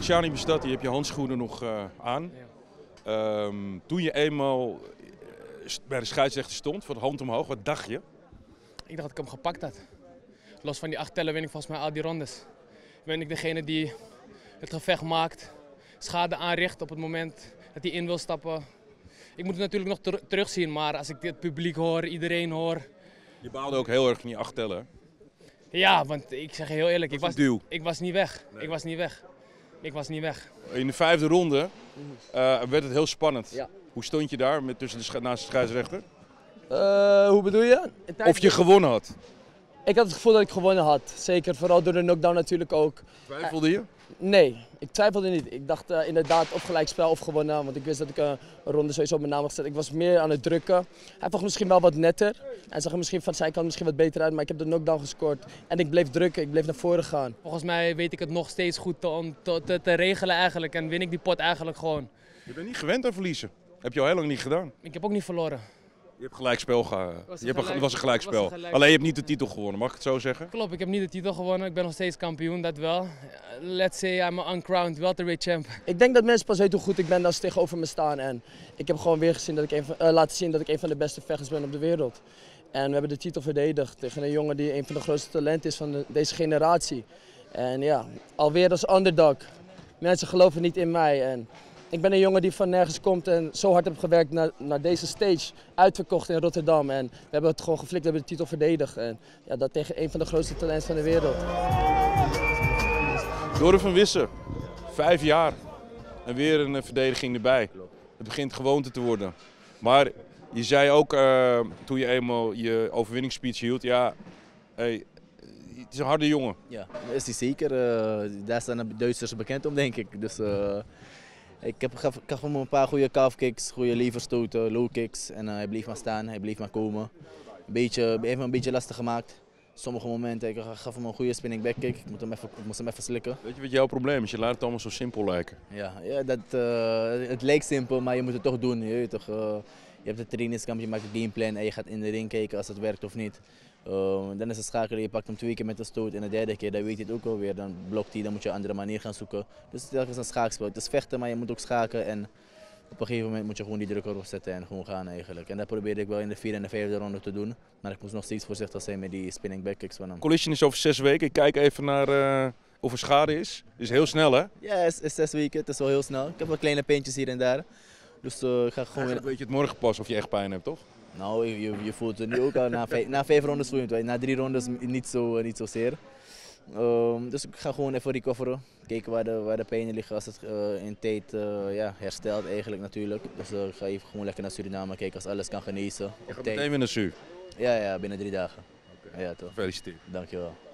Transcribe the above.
Tyjani Beztati heb je handschoenen nog aan. Ja. Toen je eenmaal bij de scheidsrechter stond, voor de hand omhoog, wat dacht je? Ik dacht dat ik hem gepakt had. Los van die 8 tellen win ik volgens mij al die rondes. Ben ik degene die het gevecht maakt, schade aanricht op het moment dat hij in wil stappen. Ik moet het natuurlijk nog terugzien, maar als ik het publiek hoor, iedereen hoor... Je baalde ook heel erg van die 8 tellen. Ja, want ik zeg heel eerlijk, ik was niet weg. Nee. Ik was niet weg. In de 5e ronde werd het heel spannend. Ja. Hoe stond je daar naast de scheidsrechter? Hoe bedoel je? Of je gewonnen had? Ik had het gevoel dat ik gewonnen had. Zeker, vooral door de knockdown natuurlijk ook. Twijfelde je? Nee, ik twijfelde niet. Ik dacht inderdaad of gelijkspel of gewonnen, want ik wist dat ik een ronde sowieso op mijn naam had gezet. Ik was meer aan het drukken. Hij vocht misschien wel wat netter. Hij zag er misschien van zijn kant misschien wat beter uit, maar ik heb de knockdown gescoord. En ik bleef drukken, ik bleef naar voren gaan. Volgens mij weet ik het nog steeds goed om te regelen eigenlijk en win ik die pot eigenlijk gewoon. Je bent niet gewend aan verliezen. Heb je al heel lang niet gedaan. Ik heb ook niet verloren. Je hebt gelijkspel gehouden. Het was een gelijkspel. Alleen je hebt niet de titel gewonnen, mag ik het zo zeggen? Klopt, ik heb niet de titel gewonnen. Ik ben nog steeds kampioen, dat wel. Let's say I'm an uncrowned welterweight champ. Ik denk dat mensen pas weten hoe goed ik ben als ze tegenover me staan. En ik heb gewoon weer gezien dat ik laten zien dat ik een van de beste vechters ben op de wereld. En we hebben de titel verdedigd tegen een jongen die een van de grootste talenten is van deze generatie. En ja, alweer als underdog. Mensen geloven niet in mij. En ik ben een jongen die van nergens komt en zo hard heb gewerkt naar deze stage, uitverkocht in Rotterdam. En we hebben het gewoon geflikt, we hebben de titel verdedigd. En ja, dat tegen een van de grootste talenten van de wereld. Donovan Wisse, 5 jaar en weer een verdediging erbij. Het begint gewoonte te worden. Maar je zei ook toen je eenmaal je overwinningsspeech hield, ja, hey, het is een harde jongen. Ja, dat is hij zeker. Daar zijn de Duitsers bekend om, denk ik. Dus, ik gaf hem een paar goede calf kicks, goede leverstoten, low kicks en hij bleef maar staan, hij bleef maar komen. Heeft me een beetje lastig gemaakt. Sommige momenten, ik gaf hem een goede spinning back kick, ik moest hem even slikken. Weet je wat jouw probleem is? Je laat het allemaal zo simpel lijken. Ja, het lijkt simpel, maar je moet het toch doen. Je hebt het trainingskamp, je maakt een gameplan en je gaat in de ring kijken als het werkt of niet. Dan is het schakelen, je pakt hem 2 keer met een stoot en de 3e keer, dan weet je het ook alweer. Dan blokt hij, dan moet je een andere manier gaan zoeken. Dus dat is een schaakspel. Het is vechten, maar je moet ook schaken en op een gegeven moment moet je gewoon die druk erop zetten en gewoon gaan eigenlijk. En dat probeerde ik wel in de 4e en de 5e ronde te doen. Maar ik moest nog steeds voorzichtig zijn met die spinning backkicks van hem. Collision is over 6 weken, ik kijk even naar of er schade is. Het is heel snel, hè? Ja, het is 6 weken, het is wel heel snel. Ik heb wel kleine pijntjes hier en daar. Dus ik ga gewoon weer... Weet je het morgen pas of je echt pijn hebt, toch? Nou, je voelt het nu ook al. Na 5 rondes voel je het, na 3 rondes niet zozeer. Dus ik ga gewoon even recoveren. Kijken waar de pijnen liggen als het in tijd herstelt eigenlijk natuurlijk. Dus ik ga even gewoon lekker naar Suriname kijken als alles kan genezen. Je gaat meteen weer naar Suriname? Ja, binnen 3 dagen. Okay. Ja, toch. Gefeliciteerd. Dankjewel.